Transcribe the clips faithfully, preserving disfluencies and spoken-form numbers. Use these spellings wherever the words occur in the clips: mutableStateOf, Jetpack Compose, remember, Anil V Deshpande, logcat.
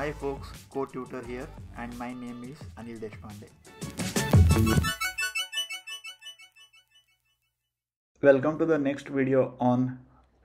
Hi folks, co-tutor here and my name is Anil Deshpande. Welcome to the next video on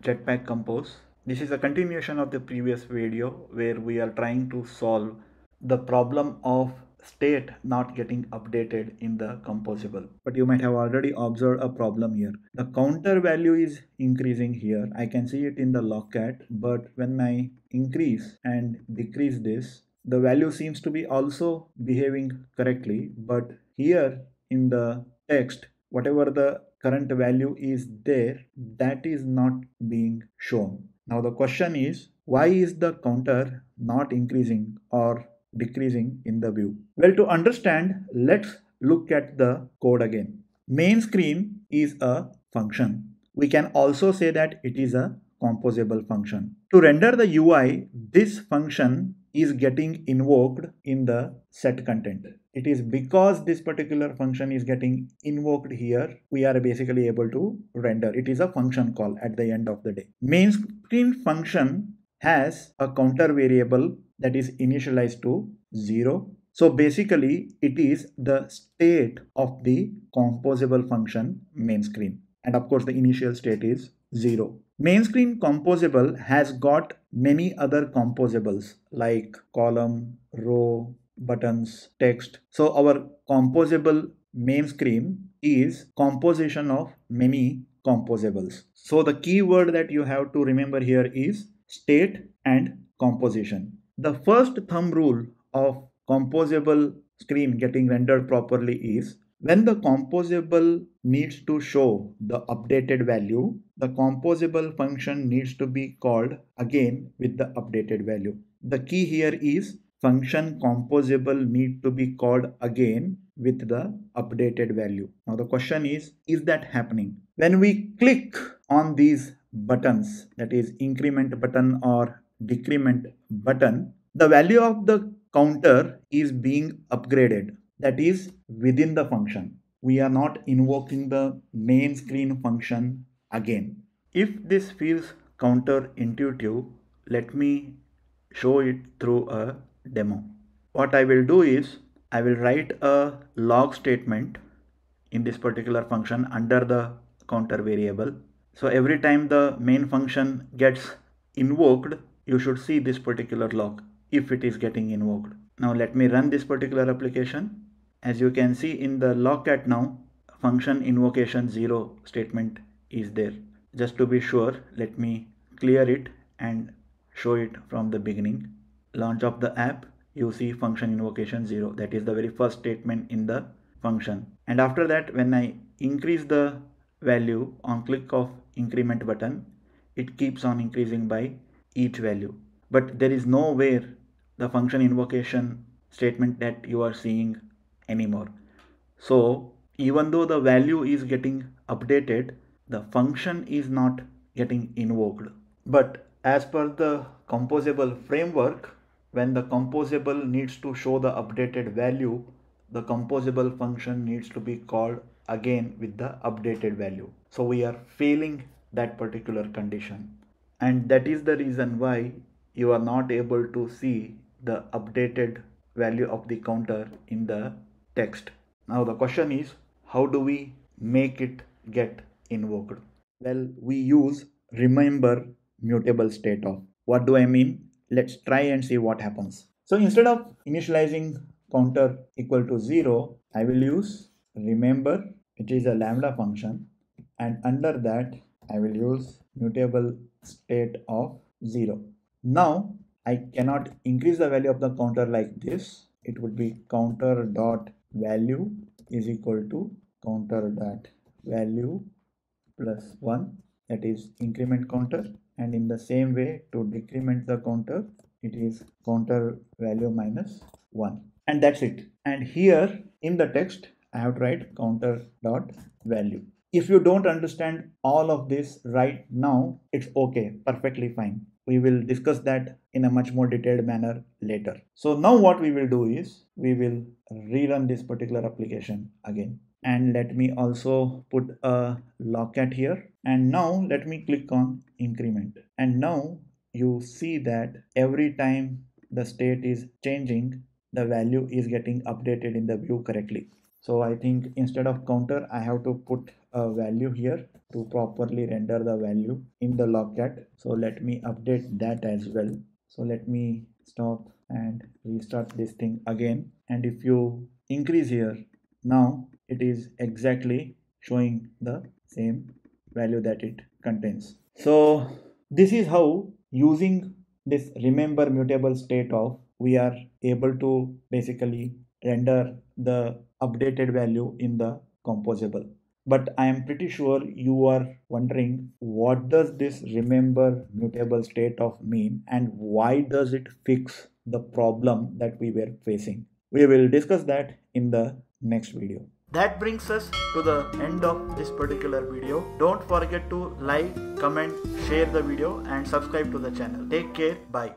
Jetpack Compose. This is a continuation of the previous video where we are trying to solve the problem of state not getting updated in the composable. But you might have already observed a problem here. The counter value is increasing here. I can see it in the logcat, but when I increase and decrease this, the value seems to be also behaving correctly. But here in the text, whatever the current value is there, that is not being shown. Now the question is, why is the counter not increasing or decreasing in the view? Well, to understand, let's look at the code again. Main screen is a function. We can also say that it is a composable function. To render the U I, this function is getting invoked in the set content. It is because this particular function is getting invoked here, we are basically able to render. It is a function call at the end of the day. Main screen function has a counter variable that is initialized to zero. So basically it is the state of the composable function main screen, and of course the initial state is zero. Main screen composable has got many other composables like column, row, buttons, text. So our composable main screen is composition of many composables. So the key word that you have to remember here is state and composition. The first thumb rule of composable screen getting rendered properly is when the composable needs to show the updated value, the composable function needs to be called again with the updated value. The key here is function composable need to be called again with the updated value. Now the question is, is that happening? When we click on these buttons, that is increment button or decrement button, the value of the counter is being upgraded. That is within the function. We are not invoking the main screen function again. If this feels counterintuitive, let me show it through a demo. What I will do is I will write a log statement in this particular function under the counter variable. So every time the main function gets invoked, you should see this particular log if it is getting invoked. Now let me run this particular application. As you can see in the logcat now, function invocation zero statement is there. Just to be sure, let me clear it and show it from the beginning. Launch of the app, you see function invocation zero. That is the very first statement in the function. And after that, when I increase the value on click of increment button, it keeps on increasing by each value, but there is nowhere the function invocation statement that you are seeing anymore. So even though the value is getting updated, the function is not getting invoked. But as per the composable framework, when the composable needs to show the updated value, the composable function needs to be called again with the updated value. So we are failing that particular condition. And that is the reason why you are not able to see the updated value of the counter in the text. Now the question is, how do we make it get invoked? Well, we use remember mutableStateOf. What do I mean? Let's try and see what happens. So instead of initializing counter equal to zero, I will use remember, which is a lambda function, and under that I will use mutable state of zero. Now I cannot increase the value of the counter like this. It would be counter dot value is equal to counter dot value plus one, that is increment counter, and in the same way to decrement the counter, it is counter value minus one, and that's it. And here in the text I have to write counter dot value. If you don't understand all of this right now, it's okay, perfectly fine. We will discuss that in a much more detailed manner later. So now what we will do is we will rerun this particular application again. And let me also put a logcat here. And now let me click on increment. And now you see that every time the state is changing, the value is getting updated in the view correctly. So I think instead of counter, I have to put a value here to properly render the value in the logcat. So let me update that as well. So let me stop and restart this thing again. And if you increase here, now it is exactly showing the same value that it contains. So this is how, using this remember mutable state of, we are able to basically render the updated value in the composable. But I am pretty sure you are wondering, what does this remember mutable state of mean and why does it fix the problem that we were facing? We will discuss that in the next video. That brings us to the end of this particular video. Don't forget to like, comment, share the video and subscribe to the channel. Take care. Bye.